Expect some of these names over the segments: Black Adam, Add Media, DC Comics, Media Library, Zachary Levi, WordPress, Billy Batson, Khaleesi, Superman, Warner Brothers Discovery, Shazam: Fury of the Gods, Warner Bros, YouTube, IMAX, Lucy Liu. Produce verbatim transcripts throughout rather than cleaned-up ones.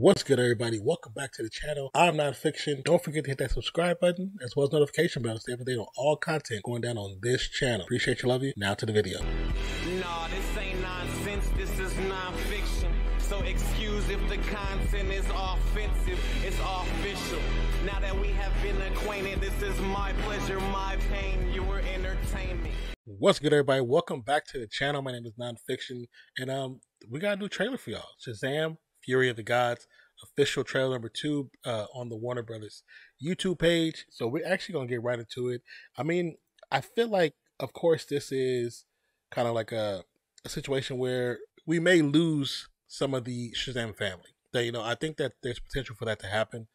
What's good, everybody? Welcome back to the channel. I'm Nonfiction. Don't forget to hit that subscribe button as well as notification bell to stay up to date on all content going down on this channel. Appreciate you, love you. Now to the video. Nah, this ain't nonsense. This is nonfiction. So excuse if the content is offensive. It's official. Now that we have been acquainted, this is my pleasure, my pain. You were entertainment. What's good, everybody? Welcome back to the channel. My name is Nonfiction, and um, we got a new trailer for y'all. Shazam: Fury of the Gods, official trailer number two uh, on the Warner Brothers YouTube page. So we're actually gonna get right into it. I mean, I feel like, of course, this is kind of like a, a situation where we may lose some of the Shazam family. That you know, I think that there's potential for that to happen.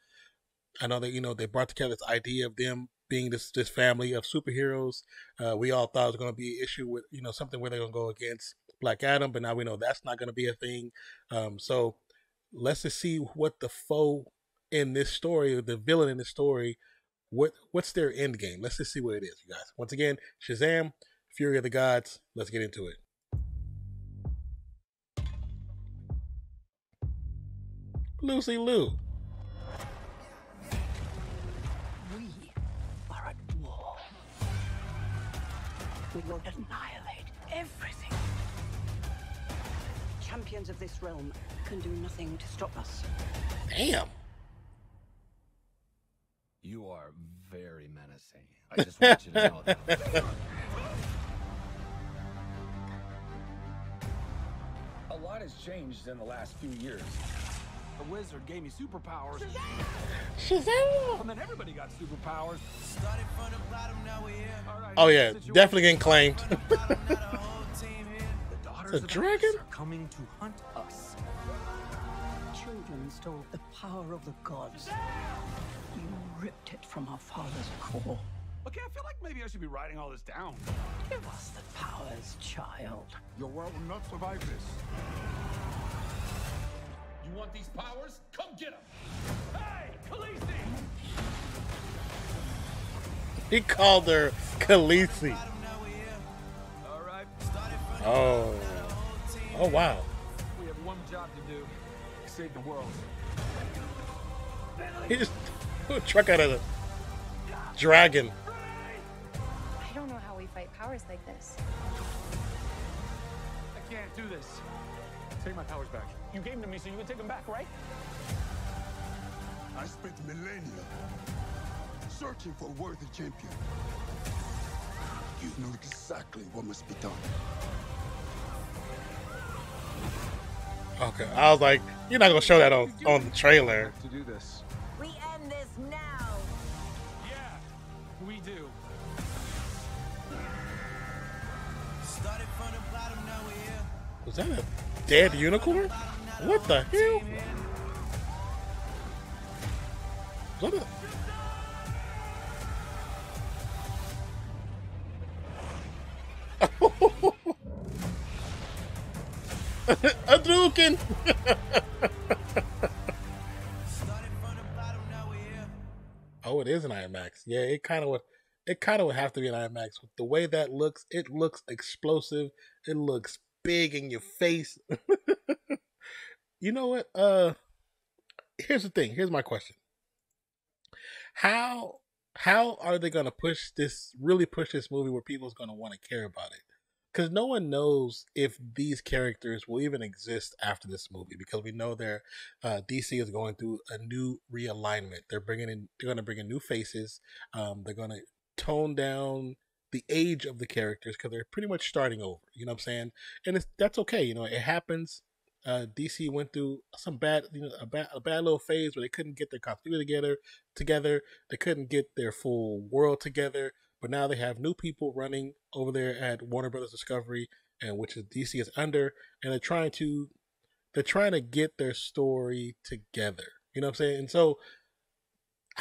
I know that you know they brought together this idea of them being this this family of superheroes. Uh, we all thought it was gonna be an issue with you know something where they're gonna go against Black Adam, but now we know that's not gonna be a thing. Um, so let's just see what the foe in this story, or the villain in this story, what what's their end game. Let's just see what it is, you guys. Once again, Shazam, Fury of the Gods. Let's get into it. Lucy Liu. We are at war. We will annihilate everything. Champions of this realm can do nothing to stop us. Damn. You are very menacing. I just want you to know that. A lot has changed in the last few years. The wizard gave me superpowers. Shazam! Shazam! And then everybody got superpowers. Started from the bottom, now we're here. All right, oh yeah, definitely getting claimed. The dragons are coming to hunt us. Children stole the power of the gods. You ripped it from our father's core. Okay, I feel like maybe I should be writing all this down. Give us the powers, child. Your world will not survive this. You want these powers? Come get them. Hey, Khaleesi! He called her Khaleesi. Oh. Oh, wow. We have one job to do. Save the world. He just put a truck out of the dragon. I don't know how we fight powers like this. I can't do this. Take my powers back. You gave them to me, so you can take them back, right? I spent millennia searching for a worthy champion. You know exactly what must be done. Okay, I was like, you're not gonna show that on on the trailer. To do this, we end this now. Yeah, we do. Started from the bottom, now we're here. Was that a dead unicorn? What the hell? What the? A Dukin. Oh, it is an I max. Yeah, it kind of would. It kind of would have to be an I max. The way that looks, it looks explosive. It looks big in your face. You know what? Uh, here's the thing. Here's my question. How how are they gonna push this? Really push this movie where people's gonna want to care about it? Because no one knows if these characters will even exist after this movie, because we know their uh, D C is going through a new realignment. They're bringing in, they're going to bring in new faces. Um, they're going to tone down the age of the characters because they're pretty much starting over. You know what I'm saying? And it's, that's okay. You know, it happens. Uh, D C went through some bad, you know, a bad, a bad little phase where they couldn't get their continuity together. Together, they couldn't get their full world together. But now they have new people running over there at Warner Brothers Discovery, and which is D C is under, and they're trying to, they're trying to get their story together. You know what I'm saying? And so,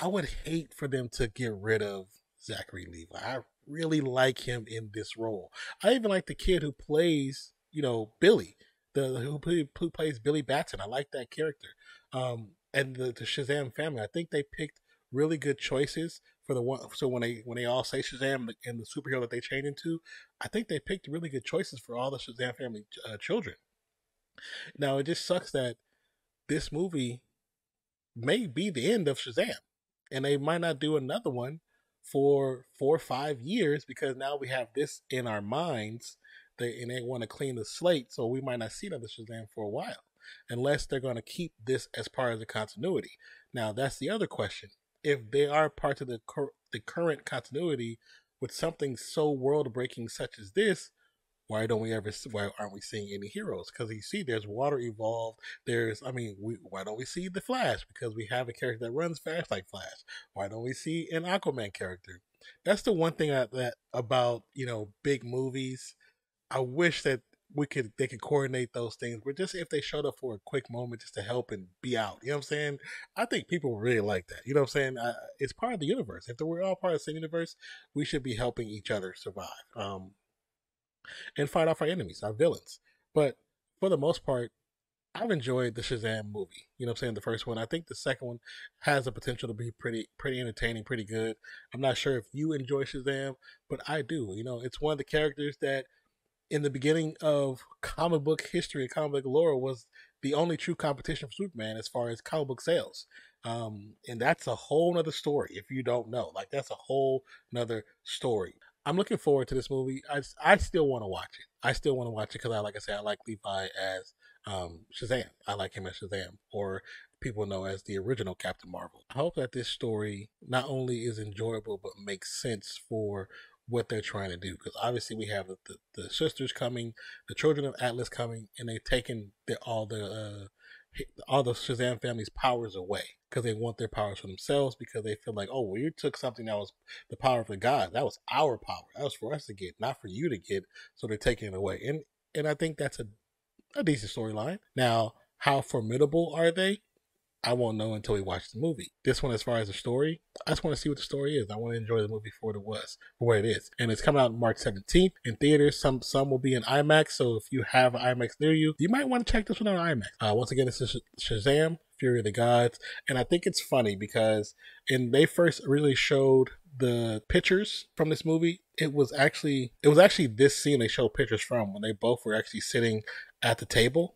I would hate for them to get rid of Zachary Levi. I really like him in this role. I even like the kid who plays, you know, Billy, the who, who plays Billy Batson. I like that character, um, and the, the Shazam family. I think they picked really good choices. For the one, so when they when they all say Shazam and the superhero that they change into, I think they picked really good choices for all the Shazam family uh, children. Now it just sucks that this movie may be the end of Shazam. And they might not do another one for four or five years because now we have this in our minds, they, and they want to clean the slate, so we might not see another Shazam for a while, unless they're going to keep this as part of the continuity. Now, that's the other question. If they are part of the, cur- the current continuity with something so world-breaking such as this, why don't we ever? Why aren't we seeing any heroes? Because you see, there's Water Evolved. There's, I mean, we, why don't we see the Flash? Because we have a character that runs fast like Flash. Why don't we see an Aquaman character? That's the one thing I, that about you know big movies. I wish that we could they could coordinate those things. But just if they showed up for a quick moment just to help and be out, you know what I'm saying? I think people really like that. You know what I'm saying? I, it's part of the universe. If we're all part of the same universe, we should be helping each other survive. Um. And fight off our enemies, our villains. But for the most part, I've enjoyed the Shazam movie. You know what I'm saying? The first one. I think the second one has the potential to be pretty pretty entertaining, pretty good. I'm not sure if you enjoy Shazam, but I do. You know, it's one of the characters that in the beginning of comic book history and comic book lore was the only true competition for Superman as far as comic book sales. Um, and that's a whole nother story if you don't know. Like, that's a whole nother story. I'm looking forward to this movie. I, I still want to watch it. I still want to watch it because, I, like I said, I like Levi as um, Shazam. I like him as Shazam, or people know as the original Captain Marvel. I hope that this story not only is enjoyable, but makes sense for what they're trying to do. Because obviously we have the, the, the sisters coming, the children of Atlas coming, and they've taken the, all the uh, all the Shazam family's powers away because they want their powers for themselves, because they feel like, oh, well, you took something that was the power of the gods. That was our power. That was for us to get, not for you to get. So they're taking it away. And, and I think that's a, a decent storyline. Now, how formidable are they? I won't know until we watch the movie. This one, as far as the story, I just want to see what the story is. I want to enjoy the movie for what it was, for what it is. And it's coming out March seventeenth in theaters. Some some will be in IMAX. So if you have an IMAX near you, you might want to check this one out on IMAX. Uh, once again, this is Shazam, Fury of the Gods. And I think it's funny because when they first really showed the pictures from this movie, it was actually it was actually this scene they showed pictures from when they both were actually sitting at the table.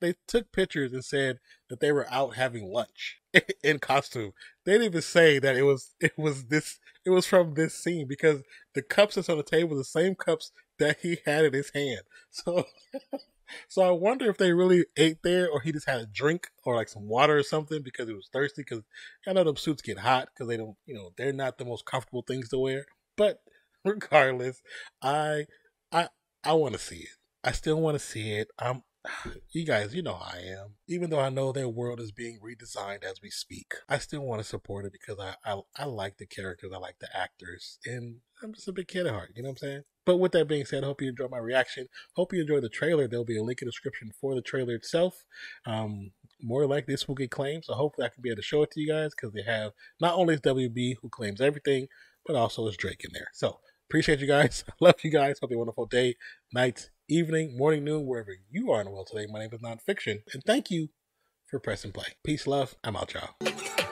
They took pictures and said that they were out having lunch in costume. They didn't even say that it was it was this it was from this scene, because the cups that's on the table are the same cups that he had in his hand. So so I wonder if they really ate there, or he just had a drink or like some water or something because he was thirsty. Because I know them suits get hot, because they don't you know they're not the most comfortable things to wear. But regardless, I I I want to see it. I still want to see it. I'm. You guys, you know how I am. Even though I know their world is being redesigned as we speak, I still want to support it because I, I I like the characters, I like the actors, and I'm just a big kid at heart, you know what I'm saying? But with that being said, I hope you enjoyed my reaction. Hope you enjoyed the trailer. There'll be a link in the description for the trailer itself. Um, more likely this will get claimed, so hopefully I can be able to show it to you guys, because they have not only is W B who claims everything, but also is Drake in there. So appreciate you guys. I love you guys. Hope you have a wonderful day, night, evening, morning, noon, wherever you are in the world today. My name is Nonfiction, and thank you for pressing play. Peace, love. I'm out, y'all.